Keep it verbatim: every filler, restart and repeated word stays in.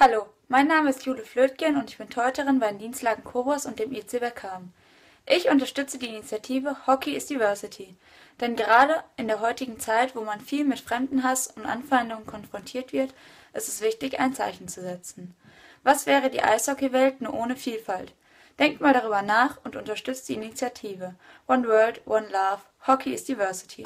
Hallo, mein Name ist Jule Flötgen und ich bin Torhüterin bei den Dinslaken Kobras und dem E C Bergkamen. Ich unterstütze die Initiative Hockey is Diversity, denn gerade in der heutigen Zeit, wo man viel mit Fremdenhass und Anfeindungen konfrontiert wird, ist es wichtig, ein Zeichen zu setzen. Was wäre die Eishockeywelt nur ohne Vielfalt? Denkt mal darüber nach und unterstützt die Initiative One World, One Love, Hockey is Diversity.